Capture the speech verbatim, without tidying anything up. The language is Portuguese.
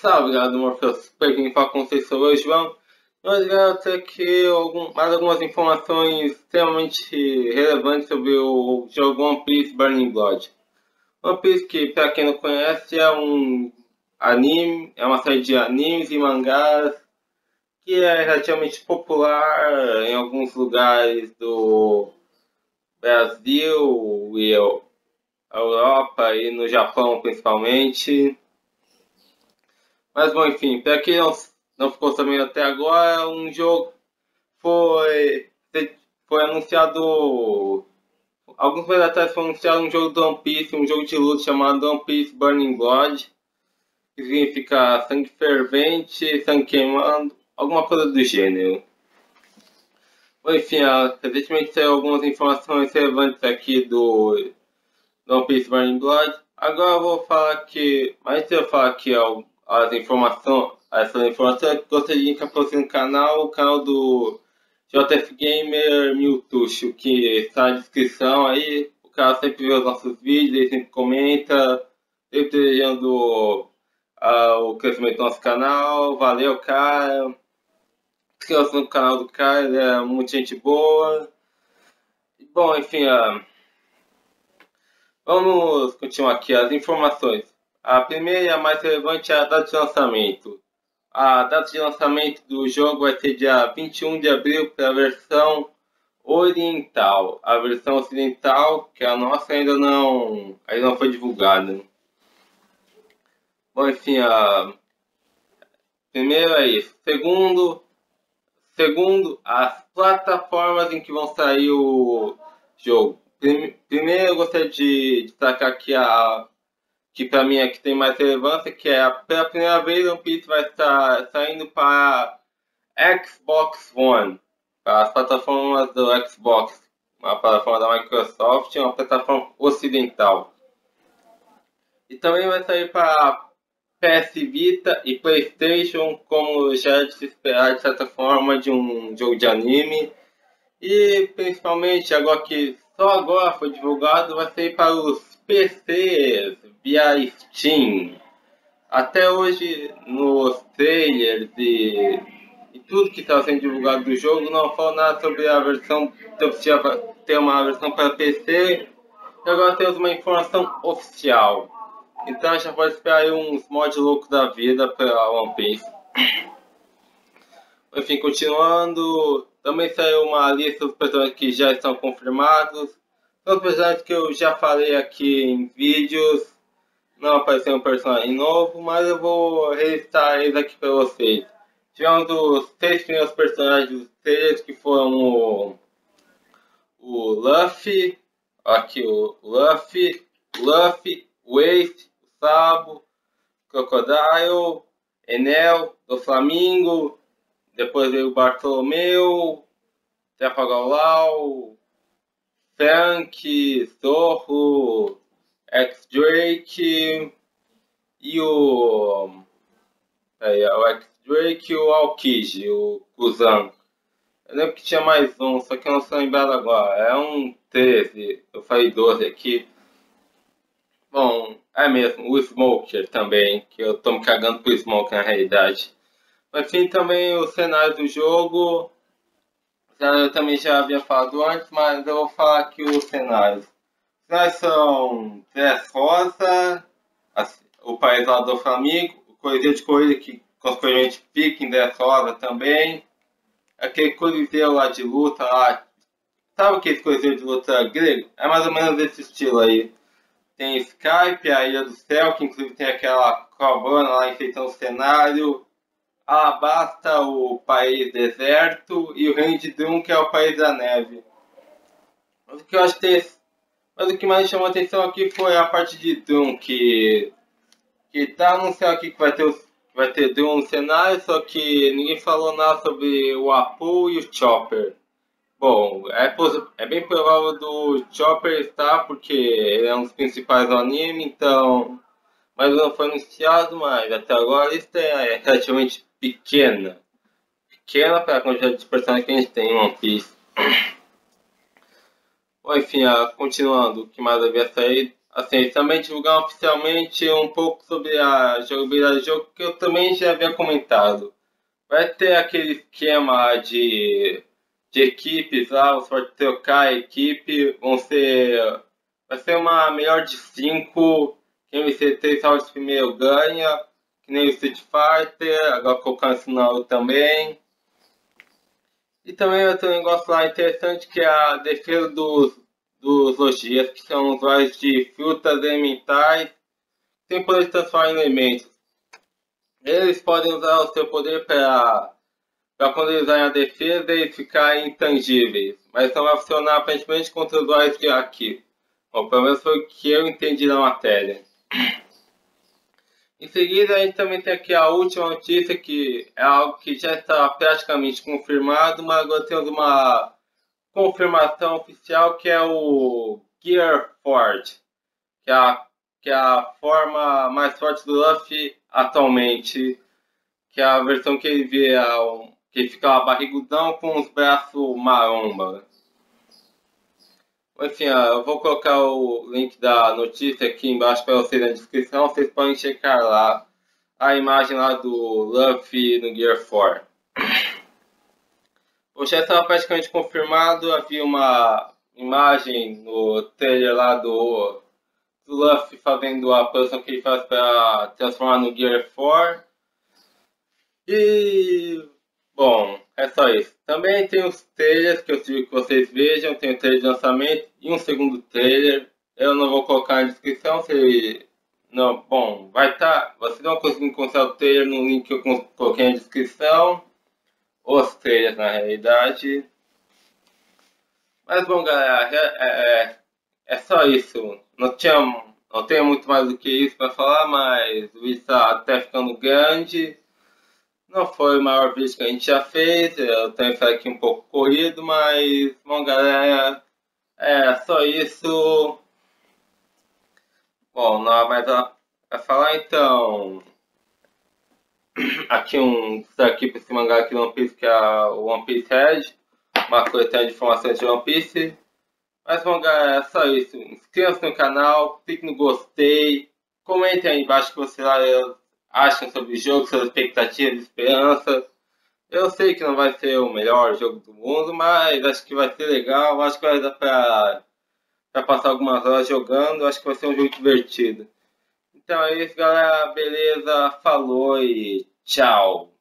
Salve galera do Morfeu Super, quem fala com vocês sou eu, João. Nós vamos trazer aqui algum, mais algumas informações extremamente relevantes sobre o jogo One Piece Burning Blood. One Piece, que para quem não conhece, é um anime, é uma série de animes e mangás que é relativamente popular em alguns lugares do Brasil e Europa e no Japão principalmente. Mas bom, enfim, para quem não, não ficou sabendo até agora, um jogo foi, foi anunciado, alguns meses atrás foi anunciado um jogo do One Piece, um jogo de luta chamado One Piece Burning Blood, que significa sangue fervente, sangue queimando, alguma coisa do gênero. Bom, enfim, recentemente saiu algumas informações relevantes aqui do, do One Piece Burning Blood. Agora eu vou falar aqui, mas antes de eu falar aqui algo, as informações, essas informações, gostaria de indicar para você no canal, o canal do J F Gamer Miltuxo, que está na descrição aí. O cara sempre vê os nossos vídeos, ele sempre comenta, sempre desejando uh, o crescimento do nosso canal. Valeu, cara! Inscreva-se no canal do cara, ele é muita gente boa. Bom, enfim, uh, vamos continuar aqui as informações. A primeira e a mais relevante é a data de lançamento. A data de lançamento do jogo vai ser dia vinte e um de abril para a versão oriental. A versão ocidental, que é a nossa, ainda não, ainda não foi divulgada. Bom, enfim, a... primeiro é isso. Segundo, segundo, as plataformas em que vão sair o jogo. Primeiro, eu gostaria de destacar aqui a... que para mim é que tem mais relevância, que é pela primeira vez o One Piece vai estar saindo para Xbox One, para as plataformas do Xbox, uma plataforma da Microsoft, uma plataforma ocidental. E também vai sair para P S Vita e PlayStation, como já é de se esperar de certa forma de um jogo de anime. E principalmente agora que só agora foi divulgado, vai sair para os P Cs via Steam. Até hoje, nos trailers e, e tudo que está sendo divulgado do jogo, não fala nada sobre a versão, se tem uma versão para P C, e agora temos uma informação oficial. Então já pode esperar aí uns mods loucos da vida para One Piece. Enfim, continuando, também saiu uma lista dos personagens que já estão confirmados. Os personagens que eu já falei aqui em vídeos, não apareceu um personagem novo, mas eu vou relistar eles aqui para vocês. Tivemos os três primeiros personagens dos três, que foram o, o Luffy, aqui o Luffy, o Luffy, o Ace, o Sabo, o Crocodile, Enel, o Doflamingo, depois veio o Bartolomeu, Tefagolau, Tank, Zorro, X-Drake e o... Aí, o X-Drake e o Alkid, o Kuzan. Eu lembro que tinha mais um, só que eu não sou lembrado agora. É um treze, eu falei doze aqui. Bom, é mesmo, o Smoker também, que eu tô me cagando pro Smoker na realidade. Mas sim, também o cenário do jogo... Eu também já havia falado antes, mas eu vou falar aqui os cenários. Os cenários são Dressrosa, o país lá do Flamengo, o coliseu de corrida que consequentemente fica em Dressrosa também, aquele coliseu lá de luta lá, sabe aquele coliseu de luta grego? É mais ou menos desse estilo aí. Tem Skype, a Ilha do Céu, que inclusive tem aquela cobana lá enfeitando o cenário. Alabasta, o país deserto, e o Reino de Drum, que é o país da neve. Mas o que eu acho que mas o que mais chamou a atenção aqui foi a parte de Drum, que que tá anunciado aqui que vai ter os, vai ter Drum no cenário, só que ninguém falou nada sobre o Apu e o Chopper. Bom, é é bem provável do Chopper estar, porque ele é um dos principais do anime, então. Mas não foi anunciado, mas até agora a lista é relativamente pequena. Pequena para a quantidade de personagens que a gente tem em One Piece. Bom, enfim, continuando, o que mais havia saído assim, também divulgar oficialmente um pouco sobre a jogabilidade do jogo, que eu também já havia comentado. Vai ter aquele esquema de, de equipes lá, você pode trocar a equipe, vão ser, vai ser uma melhor de cinco, quem vencer três rounds primeiro ganha, que nem o Street Fighter, agora colocando esse sinal também. E também vai ter um negócio lá interessante que é a defesa dos, dos lojistas, que são usuários de frutas elementais, sem poder se transformar em elementos. Eles podem usar o seu poder para, para quando eles usarem a defesa, eles ficarem intangíveis. Mas não vai funcionar aparentemente contra os usuários de haki. Bom, pelo menos foi o que eu entendi na matéria. Em seguida, a gente também tem aqui a última notícia, que é algo que já está praticamente confirmado, mas agora temos uma confirmação oficial, que é o Gear Fourth, que é a, que é a forma mais forte do Luffy atualmente, que é a versão que ele vê, que ele fica barrigudão com os braços maromba. Enfim, eu vou colocar o link da notícia aqui embaixo para vocês na descrição, vocês podem checar lá a imagem lá do Luffy no Gear Four. Hoje já estava praticamente confirmado, havia uma imagem no trailer lá do, do Luffy fazendo a posição que ele faz para transformar no Gear Four. E... bom, é só isso. Também tem os trailers que eu sugiro que vocês vejam. Tem o trailer de lançamento e um segundo trailer. Eu não vou colocar na descrição. Se... não, bom, vai estar... vocês vão conseguir encontrar o trailer no link que eu coloquei na descrição. Os trailers, na realidade. Mas, bom, galera, é, é, é só isso. Não tinha, não tenho muito mais do que isso para falar, mas o vídeo está até ficando grande. Não foi o maior vídeo que a gente já fez, eu tenho que sair aqui um pouco corrido, mas, bom, galera, é só isso. Bom, não há mais nada pra falar, então, aqui um daqui para esse mangá aqui do One Piece, que é o One Piece Red, uma coletânea de informações de One Piece. Mas, bom, galera, é só isso. Inscreva-se no canal, clique no gostei, comentem aí embaixo que você lá... acham sobre o jogo, suas expectativas, esperanças. Eu sei que não vai ser o melhor jogo do mundo, mas acho que vai ser legal, acho que vai dar pra, pra passar algumas horas jogando, acho que vai ser um jogo divertido. Então é isso, galera, beleza, falou e tchau!